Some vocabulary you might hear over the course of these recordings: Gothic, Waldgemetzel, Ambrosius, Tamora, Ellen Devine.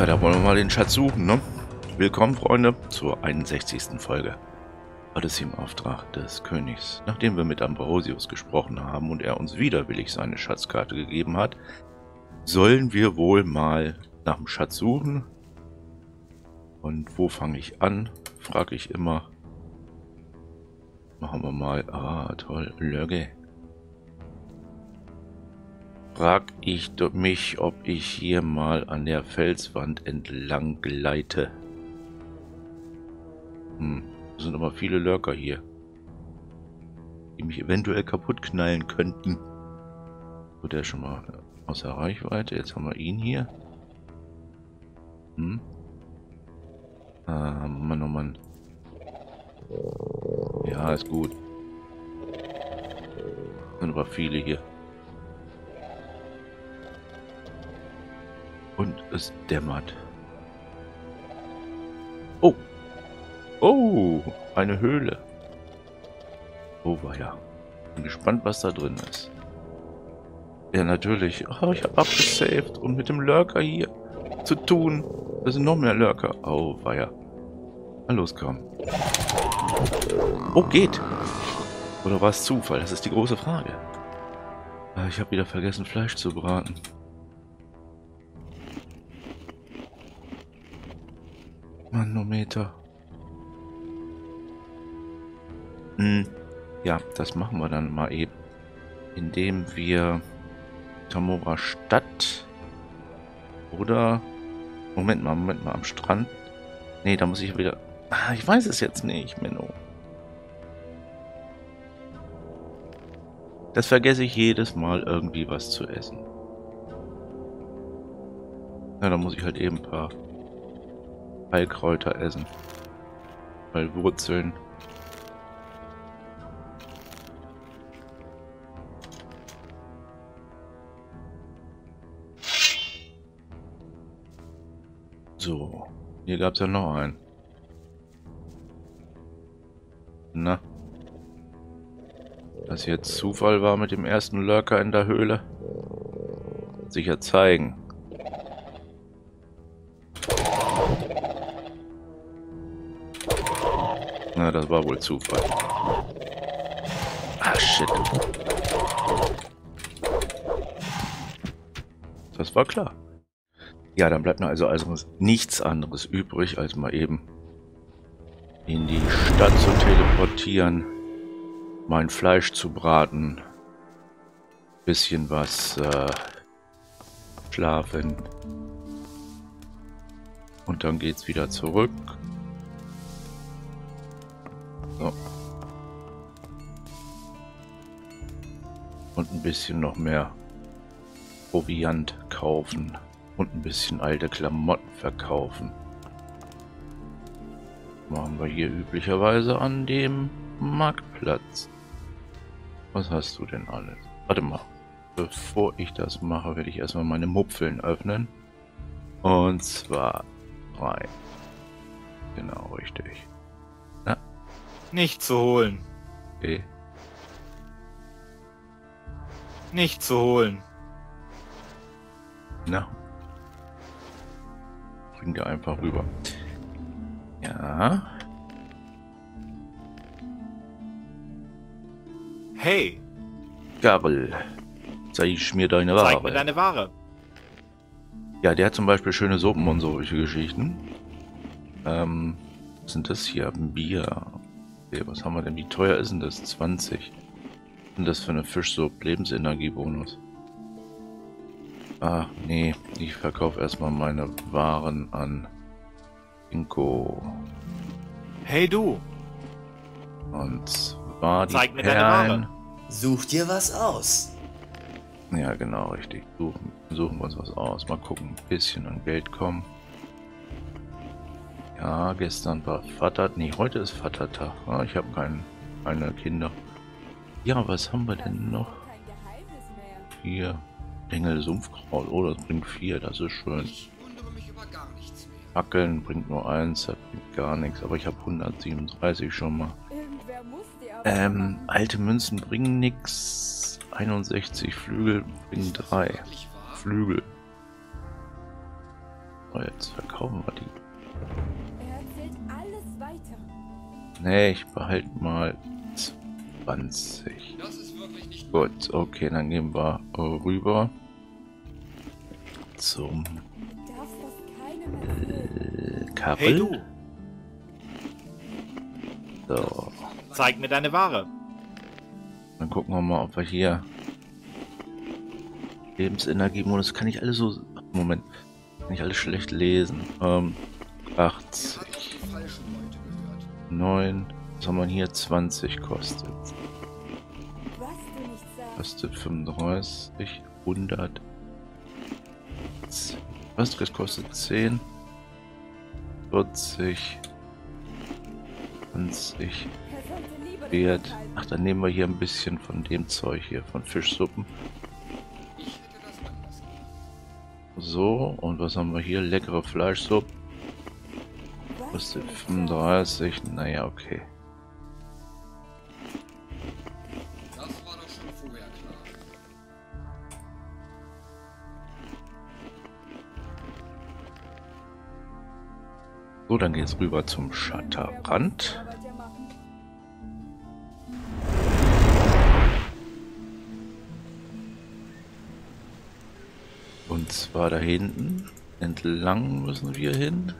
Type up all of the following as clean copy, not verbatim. Ja, da wollen wir mal den Schatz suchen, ne? Willkommen, Freunde, zur 61. Folge im Auftrag des Königs. Nachdem wir mit Ambrosius gesprochen haben und er uns widerwillig seine Schatzkarte gegeben hat, sollen wir wohl mal nach dem Schatz suchen. Und wo fange ich an? Frage ich immer. Machen wir mal. Ah, toll. Lögge. Frag ich mich, ob ich hier mal an der Felswand entlang gleite. Sind aber viele Lurker hier, die mich eventuell kaputt knallen könnten. So, der ist schon mal außer Reichweite. Jetzt haben wir ihn hier. Ah, Mann, oh Mann. Ja, ist gut. Sind aber viele hier. Und es dämmert. Oh! Oh, eine Höhle. Oh, war ja. Bin gespannt, was da drin ist. Ja, natürlich. Oh, ich habe abgesaved und mit dem Lurker hier zu tun. Da sind noch mehr Lurker. Oh, war ja. Na los, komm. Oh, geht. Oder war es Zufall? Das ist die große Frage. Ich habe wieder vergessen, Fleisch zu braten. Manometer. Ja, das machen wir dann mal eben, indem wir Tamora Stadt oder... Moment mal, am Strand. Nee, da muss ich wieder... Ah, ich weiß es jetzt nicht, Menno. Das vergesse ich jedes Mal, irgendwie was zu essen. Ja, da muss ich halt eben ein paar Heilkräuter essen. Weil Wurzeln... So, hier gab es ja noch einen. Na? Dass jetzt Zufall war mit dem ersten Lurker in der Höhle? Wird sich ja zeigen. Na, das war wohl Zufall. Ah, shit. Das war klar. Ja, dann bleibt mir also nichts anderes übrig, als mal eben in die Stadt zu teleportieren, mein Fleisch zu braten, bisschen was schlafen und dann geht's wieder zurück. So. Und ein bisschen noch mehr Proviant kaufen. Und ein bisschen alte Klamotten verkaufen. Machen wir hier üblicherweise an dem Marktplatz. Was hast du denn alles? Warte mal. Bevor ich das mache, werde ich erstmal meine Mupfeln öffnen. Und zwar 3. Genau, richtig. Na? Nicht zu holen. Okay. Nicht zu holen. Na? Bringt er einfach rüber. Ja. Hey. Garel. Zeig mir deine Ware. Zeig mir deine Ware. Ja, der hat zum Beispiel schöne Suppen und solche Geschichten. Was sind das hier? Ein Bier. Okay, was haben wir denn? Wie teuer ist denn das? 20. Was ist das für eine Fischsuppe? Lebensenergiebonus. Ach nee, ich verkaufe erstmal meine Waren an Inko. Hey du! Und zwar die Zeig mir Perlen. Deine Ware. Such dir was aus. Ja, genau, richtig. Suchen wir uns was aus. Mal gucken, ein bisschen an Geld kommen. Ja, gestern war Vater... Nee, heute ist Vatertag. Ah, ich habe keine Kinder. Ja, was haben wir denn noch? Hier... Engel Sumpfkraut, oh, das bringt 4, das ist schön. Fackeln bringt nur 1, das bringt gar nichts, aber ich habe 137 schon mal. Alte Münzen bringen nichts. 61 Flügel bringen 3. Flügel. Oh, jetzt verkaufen wir die. Er erzählt alles weiter. Nee, ich behalte mal 20. Das ist wirklich nicht gut. Okay, dann gehen wir rüber zum Karel. Hey, du. So. Zeig mir deine Ware. Dann gucken wir mal, ob wir hier Lebensenergiemodus. Kann ich alles so. Moment. Kann ich alles schlecht lesen. 80. 9. Was haben wir hier? 20 kostet. Kostet 35. 100. Was? Das kostet 10. 40. 20. Wert. Ach, dann nehmen wir hier ein bisschen von dem Zeug hier, von Fischsuppen. So, und was haben wir hier? Leckere Fleischsuppe. Kostet 35. Naja, okay. Das war doch schon vorher klar. So, dann geht's rüber zum Schatterrand. Und zwar da hinten entlang müssen wir hin.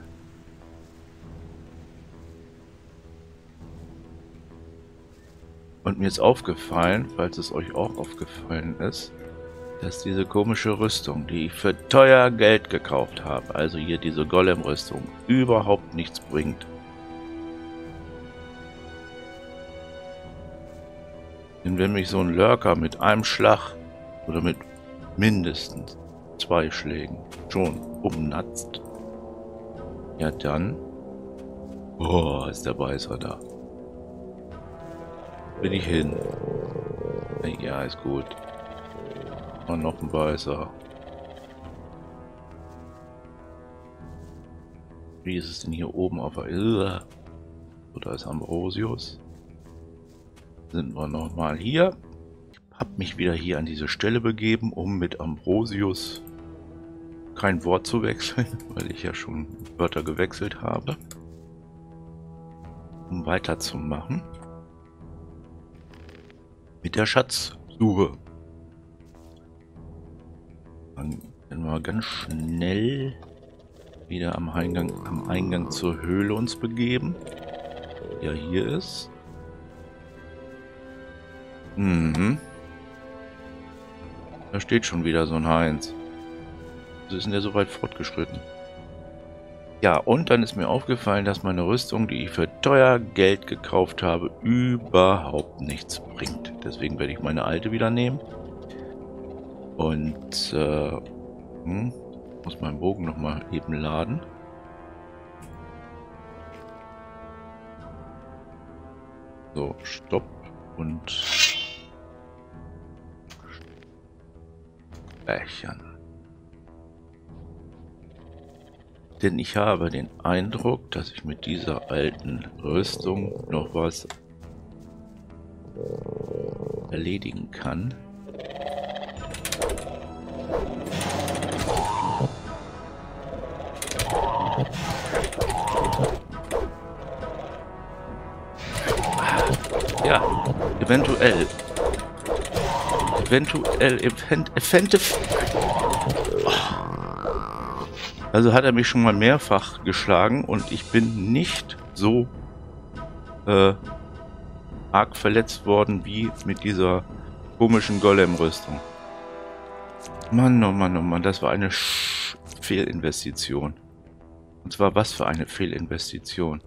Und mir ist aufgefallen, falls es euch auch aufgefallen ist, dass diese komische Rüstung, die ich für teuer Geld gekauft habe, also hier diese Golem-Rüstung, überhaupt nichts bringt. Denn wenn mich so ein Lurker mit einem Schlag oder mit mindestens 2 Schlägen schon umnatzt. Ja, dann. Oh, ist der Beißer da. Bin ich hin. Ja, ist gut. Und noch ein Beißer. Wie ist es denn hier oben auf der Ilse? Oder ist Ambrosius? Sind wir nochmal hier? Ich habe mich wieder hier an diese Stelle begeben, um mit Ambrosius kein Wort zu wechseln, weil ich ja schon Wörter gewechselt habe, um weiterzumachen mit der Schatzsuche. Dann werden wir ganz schnell wieder am Eingang zur Höhle uns begeben, die ja hier ist. Mhm. Da steht schon wieder so ein Heinz. Ist denn der so weit fortgeschritten? Ja, und dann ist mir aufgefallen, dass meine Rüstung, die ich für teuer Geld gekauft habe, überhaupt nichts bringt. Deswegen werde ich meine alte wieder nehmen. Und muss meinen Bogen nochmal eben laden. So, stopp und speichern. Denn ich habe den Eindruck, dass ich mit dieser alten Rüstung noch was erledigen kann. Ja, eventuell. Also hat er mich schon mal mehrfach geschlagen und ich bin nicht so arg verletzt worden wie mit dieser komischen Golem-Rüstung. Mann, oh Mann, oh Mann, das war eine Fehlinvestition. Und zwar was für eine Fehlinvestition.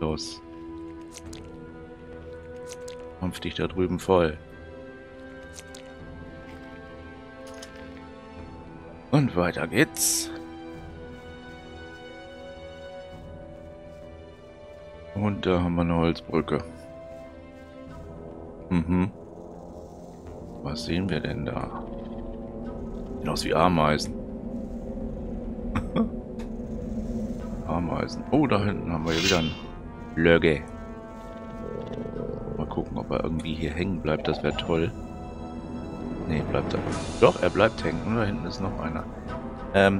Los. Kämpf dich da drüben voll. Und weiter geht's. Und da haben wir eine Holzbrücke. Mhm. Was sehen wir denn da? Sieht aus wie Ameisen. Ameisen. Oh, da hinten haben wir ja wieder einen Löge. Mal gucken, ob er irgendwie hier hängen bleibt. Das wäre toll. Nee, bleibt er. Doch, er bleibt hängen. Und da hinten ist noch einer.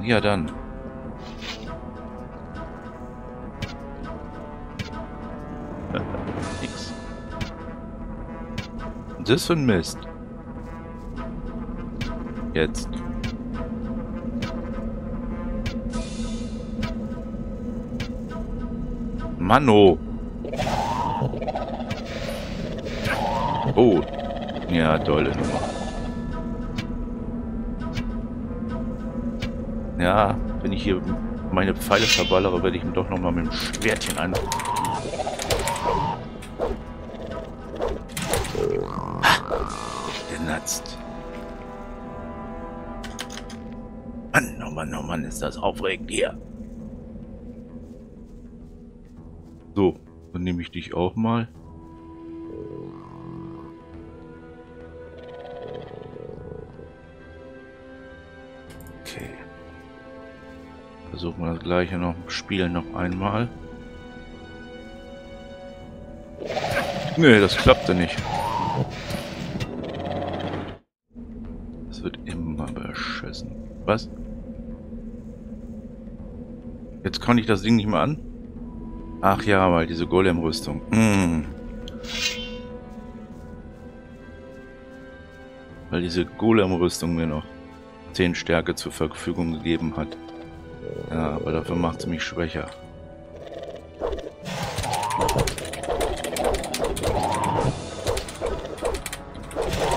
Ja dann. Nix. Das ist ein Mist. Jetzt. Mano. Oh. Ja, tolle Nummer. Ja, wenn ich hier meine Pfeile verballere, werde ich ihm doch nochmal mit dem Schwertchen an. Genatzt. Mann, oh Mann, ist das aufregend hier. So, dann nehme ich dich auch mal. Okay. Versuchen wir das gleiche noch, spielen noch einmal. Nee, das klappte nicht. Das wird immer beschissen. Was? Jetzt kann ich das Ding nicht mehr an? Ach ja, weil diese Golem-Rüstung. Weil diese Golem-Rüstung mir noch 10 Stärke zur Verfügung gegeben hat. Ja, aber dafür macht es mich schwächer.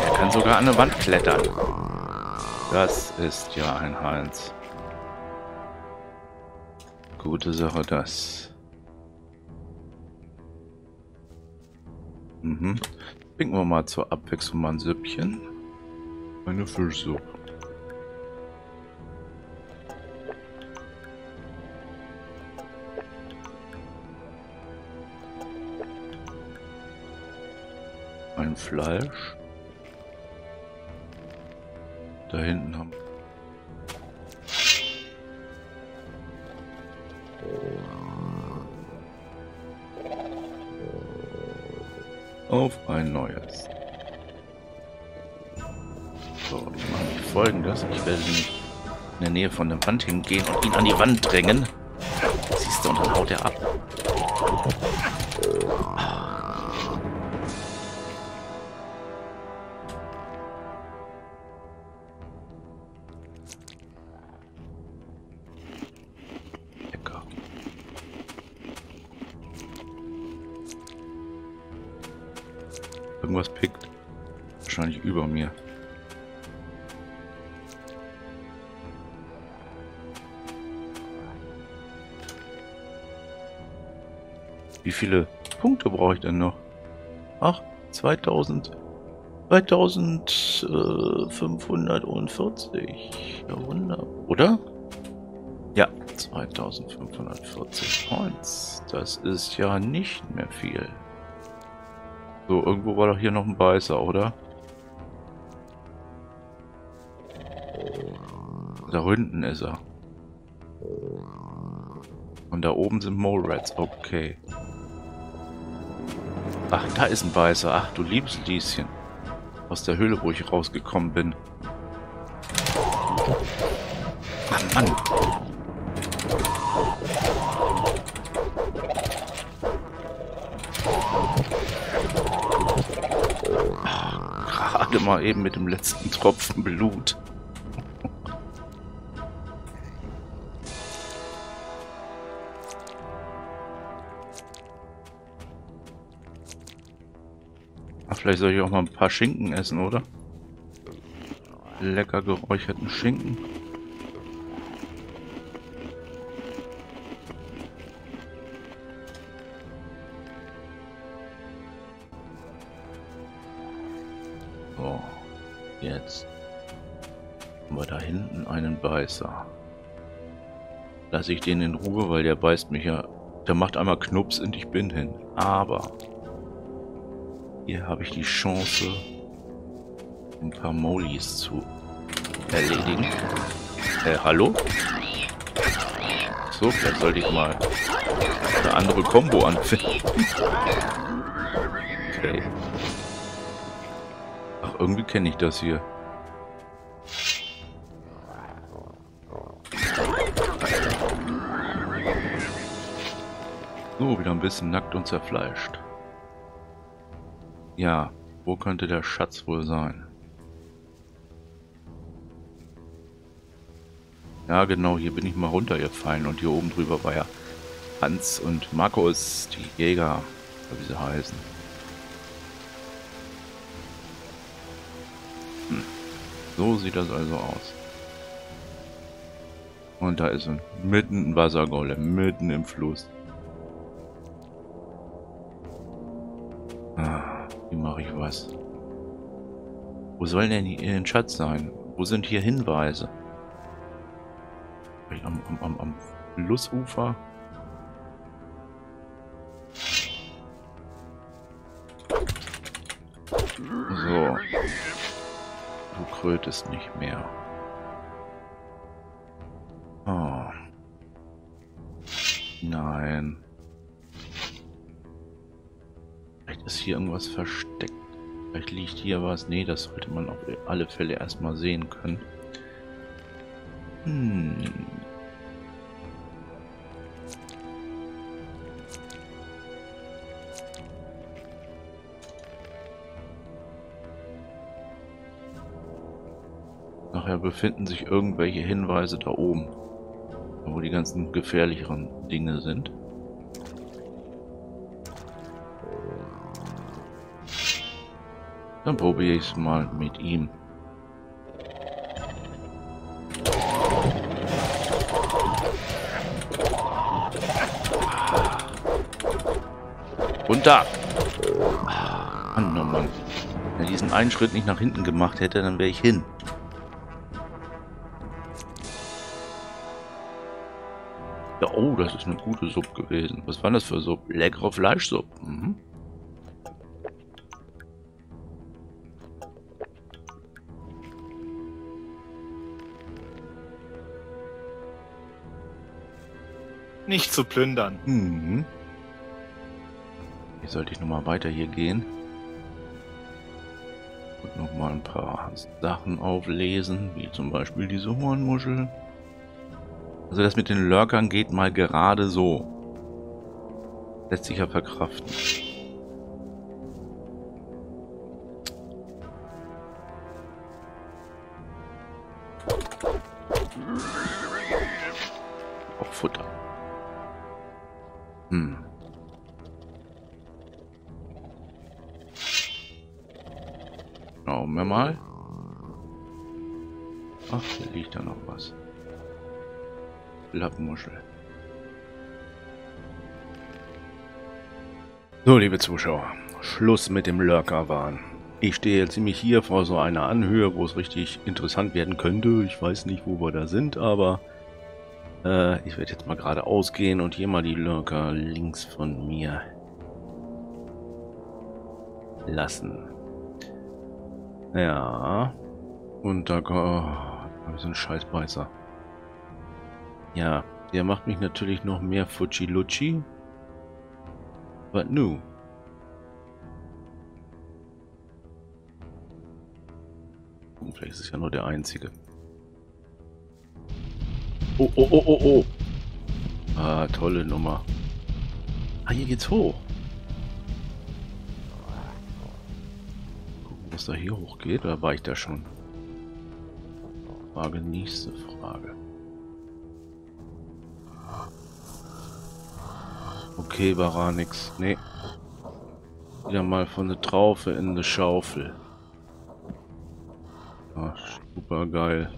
Er kann sogar an eine Wand klettern. Das ist ja ein Hals. Gute Sache, das. Mhm. Trinken wir mal zur Abwechslung mal ein Süppchen. Eine Fischsuppe. Ein Fleisch. Da hinten haben auf ein neues. So, ich mache nicht folgendes. Ich werde in der Nähe von der Wand hingehen und ihn an die Wand drängen. Siehst du, und dann haut er ab. Irgendwas pickt. Wahrscheinlich über mir. Wie viele Punkte brauche ich denn noch? Ach, 2540. Ja, wunderbar. Oder? Ja, 2540 Points. Das ist ja nicht mehr viel. So, irgendwo war doch hier noch ein Beißer, oder? Da hinten ist er. Und da oben sind Mole Rats, okay. Ach, da ist ein Beißer. Ach, du liebes Lieschen. Aus der Höhle, wo ich rausgekommen bin. Ach, Mann. Mal eben mit dem letzten Tropfen Blut. Ach, vielleicht soll ich auch mal ein paar Schinken essen, oder? Lecker geräucherten Schinken. Jetzt haben wir da hinten einen Beißer. Lass ich den in Ruhe, weil der beißt mich ja. Der macht einmal Knups und ich bin hin. Aber hier habe ich die Chance, ein paar Molis zu erledigen. Hallo? So, vielleicht sollte ich mal eine andere Kombo anfinden. Okay. Irgendwie kenne ich das hier. So, wieder ein bisschen nackt und zerfleischt. Ja, wo könnte der Schatz wohl sein? Ja, genau, hier bin ich mal runtergefallen und hier oben drüber war ja Hans und Markus, die Jäger, wie sie heißen. Hm. So sieht das also aus. Und da ist mitten ein Wassergolem, mitten im Fluss. Ah, wie mache ich was? Wo soll denn hier ein Schatz sein? Wo sind hier Hinweise? Am Flussufer? So. Du krötest nicht mehr. Oh. Nein. Vielleicht ist hier irgendwas versteckt. Vielleicht liegt hier was. Nee, das sollte man auf alle Fälle erstmal sehen können. Hm. Nachher befinden sich irgendwelche Hinweise da oben, wo die ganzen gefährlicheren Dinge sind. Dann probiere ich es mal mit ihm. Runter! Mann, oh Mann. Wenn er diesen einen Schritt nicht nach hinten gemacht hätte, dann wäre ich hin. Ja, oh, das ist eine gute Suppe gewesen. Was war das für Suppe? Leckere Fleischsuppe. Mhm. Nicht zu plündern. Mhm. Hier sollte ich nochmal weiter hier gehen. Und nochmal ein paar Sachen auflesen, wie zum Beispiel diese Hornmuschel. Also das mit den Lurkern geht mal gerade so. Lässt sich ja verkraften. Auch Futter. Hm. Schauen wir mal. Ach, hier liegt da noch was. Lappmuschel. So, liebe Zuschauer, Schluss mit dem Lurkerwahn. Ich stehe jetzt ziemlich hier vor so einer Anhöhe, wo es richtig interessant werden könnte. Ich weiß nicht, wo wir da sind, aber ich werde jetzt mal geradeaus gehen und hier mal die Lurker links von mir lassen. Ja, und da ist ein Scheißbeißer. Ja, der macht mich natürlich noch mehr Futschi-Lutschi. Was nu? Und vielleicht ist es ja nur der einzige. Oh, oh, oh, oh, oh. Ah, tolle Nummer. Ah, hier geht's hoch. Gucken, was da hier hoch geht. Oder war ich da schon? Frage, nächste Frage. Okay, war nix. Nee. Wieder mal von der Traufe in eine Schaufel. Ach, super geil.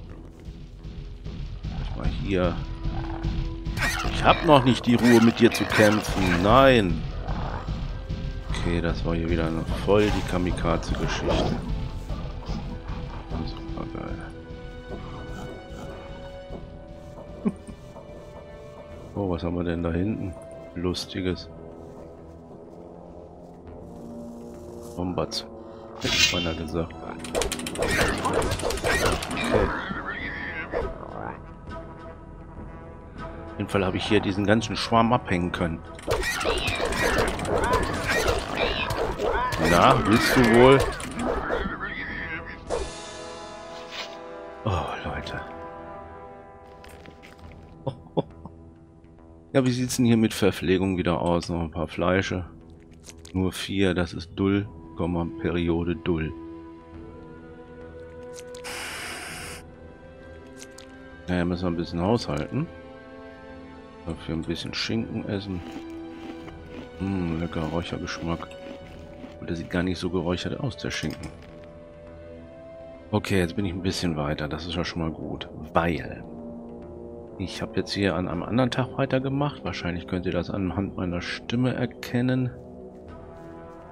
Mal hier. Ich hab noch nicht die Ruhe, mit dir zu kämpfen. Nein. Okay, das war hier wieder eine voll die Kamikaze-Geschichte. Super geil. Oh, was haben wir denn da hinten? Lustiges. Bombatz. Hätte ich meiner gesagt. Okay. Auf jeden Fall habe ich hier diesen ganzen Schwarm abhängen können. Na, willst du wohl? Oh, Leute. Ja, wie sieht es denn hier mit Verpflegung wieder aus? Noch ein paar Fleische. Nur 4, das ist Dull, Periode Dull. Naja, müssen wir ein bisschen haushalten. Dafür ein bisschen Schinken essen. Leckerer Räuchergeschmack. Und der sieht gar nicht so geräuchert aus, der Schinken. Okay, jetzt bin ich ein bisschen weiter. Das ist ja schon mal gut, weil ich habe jetzt hier an einem anderen Tag weitergemacht. Wahrscheinlich könnt ihr das anhand meiner Stimme erkennen.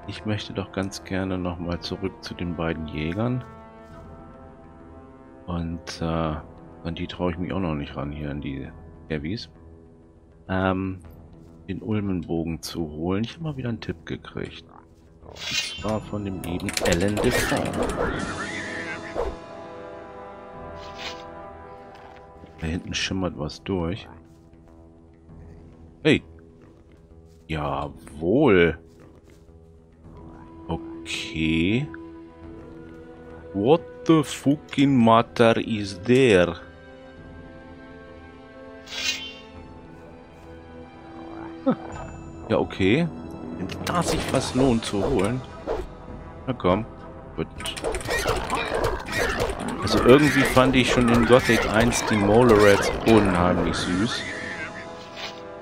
Ich möchte doch ganz gerne nochmal zurück zu den beiden Jägern. Und an die traue ich mich auch noch nicht ran, hier an die Heavys. Den Ulmenbogen zu holen. Ich habe mal wieder einen Tipp gekriegt. Und zwar von dem lieben Ellen Devine. Da hinten schimmert was durch. Hey! Jawohl! Okay. What the fucking matter is there? Ja, okay. Wenn da sich was lohnt zu holen. Na komm. Gut. Also irgendwie fand ich schon in Gothic 1 die Molerats unheimlich süß.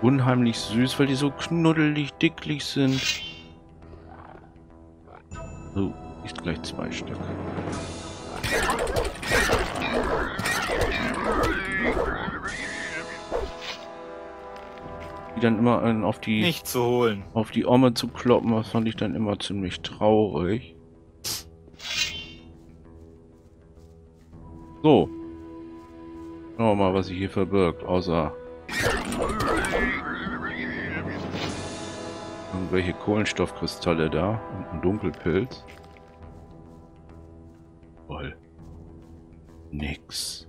Unheimlich süß, weil die so knuddelig, dicklich sind. So, ist gleich 2 Stück. Dann immer auf die nicht zu holen, auf die Omme zu kloppen, das fand ich dann immer ziemlich traurig. So, schauen wir mal, was sich hier verbirgt, außer irgendwelche Kohlenstoffkristalle da und ein Dunkelpilz. Voll nix.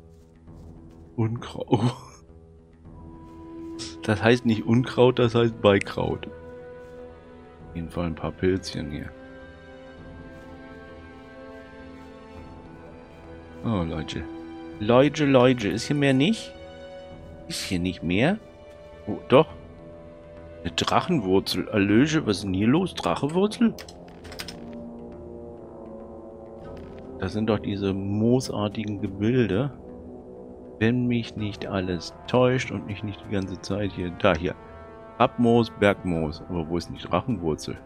Unkraut. Das heißt nicht Unkraut, das heißt Beikraut. Auf jeden Fall ein paar Pilzchen hier. Oh, Leute. Leute, Leute. Ist hier mehr nicht? Ist hier nicht mehr? Oh, doch. Eine Drachenwurzel. Hallöche, was ist denn hier los? Drachenwurzel? Das sind doch diese moosartigen Gebilde. Wenn mich nicht alles täuscht und mich nicht die ganze Zeit hier... Da, hier. Abmoos, Bergmoos. Aber wo ist denn die Drachenwurzel?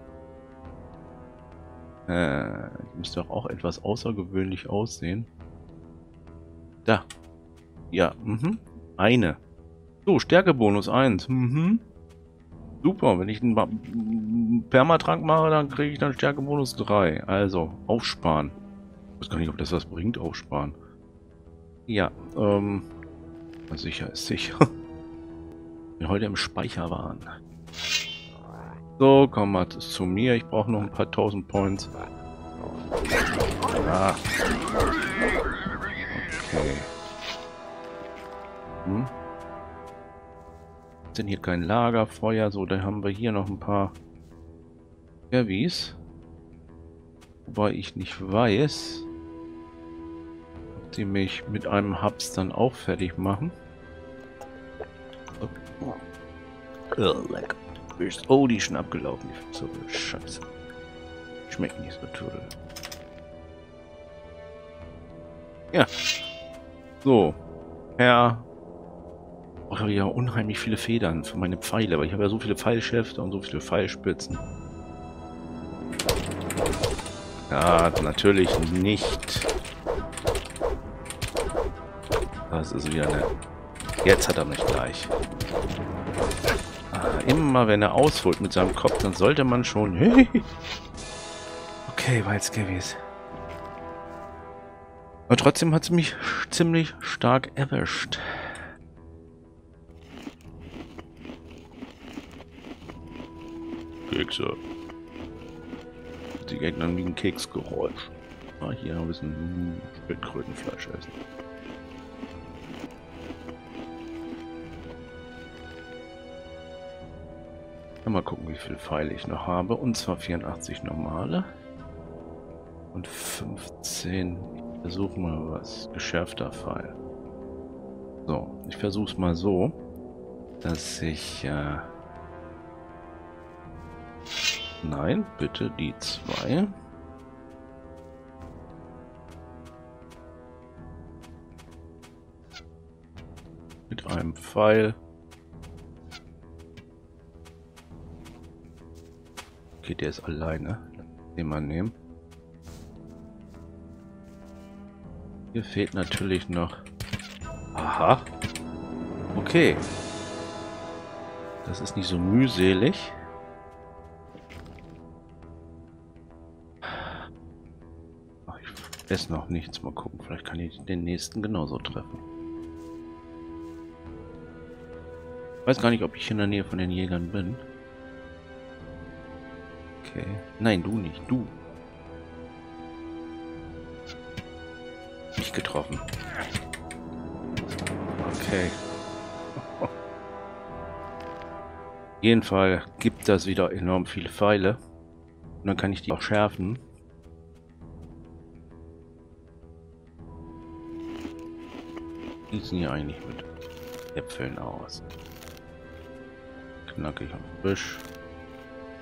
Die müsste doch auch etwas außergewöhnlich aussehen. Da. Ja, mhm. Eine. So, Stärkebonus 1. Mhm. Super, wenn ich einen Permatrank mache, dann kriege ich dann Stärkebonus 3. Also, aufsparen. Ich weiß gar nicht, ob das was bringt, aufsparen. Ja, sicher ist sicher. Wir heute im Speicher waren. So, komm mal zu mir. Ich brauche noch ein paar 1000 Points. Ja. Okay. Hm? Sind hier kein Lagerfeuer? So, da haben wir hier noch ein paar Heavys. Wobei ich nicht weiß, die mich mit einem Hubs dann auch fertig machen. Oh, die schon abgelaufen. So, Scheiße. Schmecken nicht so toll. Ja. So. Ja. Oh, ich habe ja unheimlich viele Federn für meine Pfeile, weil ich habe ja so viele Pfeilschäfte und so viele Pfeilspitzen. Ja, natürlich nicht. Das ist wieder eine... Jetzt hat er mich gleich. Ah, immer wenn er ausholt mit seinem Kopf, dann sollte man schon... Okay, war jetzt gewesen. Aber trotzdem hat es mich ziemlich stark erwischt. Kekse. Die Gegner liegen Keksgeräusch. Ah, hier ein bisschen Spätkrötenfleisch essen. Mal gucken, wie viele Pfeile ich noch habe. Und zwar 84 normale. Und 15. Ich versuche mal was. Geschärfter Pfeil. So, ich versuche es mal so. dass ich... Nein, bitte die zwei. Mit einem Pfeil. Okay, der ist alleine. Den mal nehmen. Hier fehlt natürlich noch... Aha. Okay. Das ist nicht so mühselig. Ach, ich esse noch nichts. Mal gucken. Vielleicht kann ich den nächsten genauso treffen. Ich weiß gar nicht, ob ich in der Nähe von den Jägern bin. Okay. Nein, du nicht. Du. Nicht getroffen. Okay. Auf jeden Fall gibt das wieder enorm viele Pfeile. Und dann kann ich die auch schärfen. Wie sieht denn hier eigentlich mit Äpfeln aus? Knackig am Busch.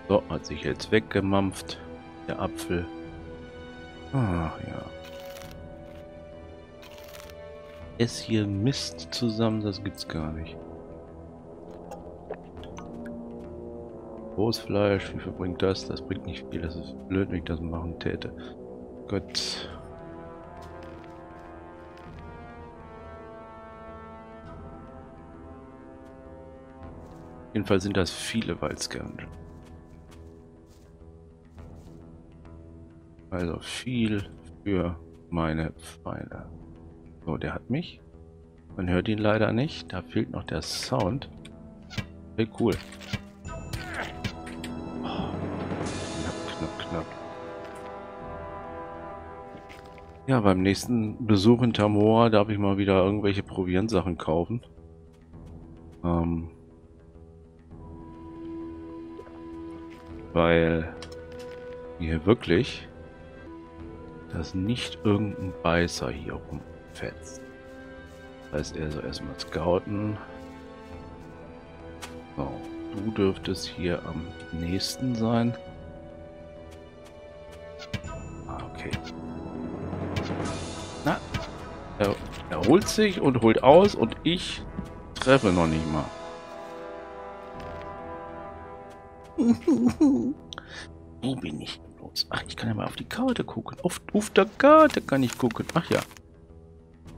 So, hat sich jetzt weggemampft. Der Apfel. Ach ja. Ess hier Mist zusammen, das gibt's gar nicht. Rohes Fleisch, wie viel bringt das? Das bringt nicht viel, das ist blöd, wenn ich das machen täte. Gott. Jedenfalls sind das viele Waldgemetzel. Also viel für meine Pfeile. So, der hat mich. Man hört ihn leider nicht. Da fehlt noch der Sound. Sehr cool. Oh, knapp, knapp, knapp. Ja, beim nächsten Besuch in Tamora darf ich mal wieder irgendwelche Proviantsachen kaufen. Weil hier wirklich dass nicht irgendein Beißer hier rumfetzt. Das heißt, er soll erstmal scouten. So, du dürftest hier am nächsten sein. Ah, okay. Na, er holt sich und holt aus und ich treffe noch nicht mal. Wo bin ich los? Ach, ich kann ja mal auf die Karte gucken. Auf der Karte kann ich gucken. Ach ja.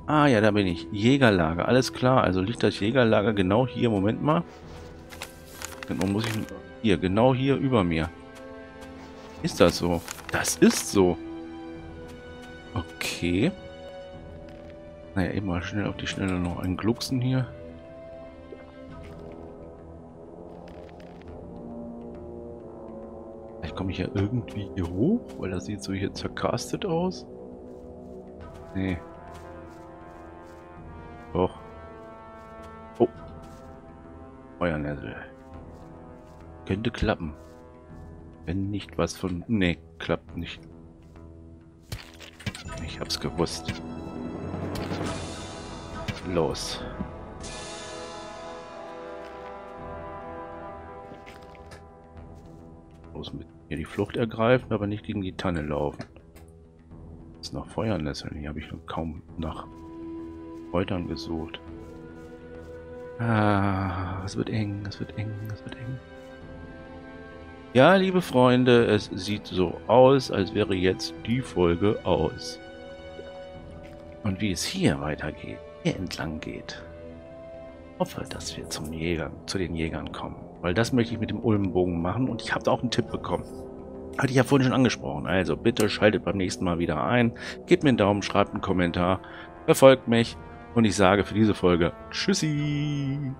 Ah ja, da bin ich. Jägerlager, alles klar. Also liegt das Jägerlager genau hier. Moment mal. Genau, muss ich... Hier, genau hier über mir. Ist das so? Das ist so. Okay. Naja, eben mal schnell auf die Schnelle noch einen Glucksen hier. Komme ich ja irgendwie hier hoch? Weil das sieht so hier zerkastet aus. Nee. Doch. Oh. Feuernessel. Könnte klappen. Wenn nicht was von... Nee, klappt nicht. Ich hab's gewusst. Los. Los mit. Hier die Flucht ergreifen, aber nicht gegen die Tanne laufen. Das ist noch Feuernässeln. Hier habe ich noch kaum nach Kräutern gesucht. Ah, es wird eng, es wird eng, es wird eng. Ja, liebe Freunde, es sieht so aus, als wäre jetzt die Folge aus. Und wie es hier weitergeht, hier entlang geht, hoffe, dass wir zu den Jägern kommen. Weil das möchte ich mit dem Ulmenbogen machen und ich habe da auch einen Tipp bekommen. Hatte ich ja vorhin schon angesprochen. Also bitte schaltet beim nächsten Mal wieder ein. Gebt mir einen Daumen, schreibt einen Kommentar, verfolgt mich und ich sage für diese Folge Tschüssi!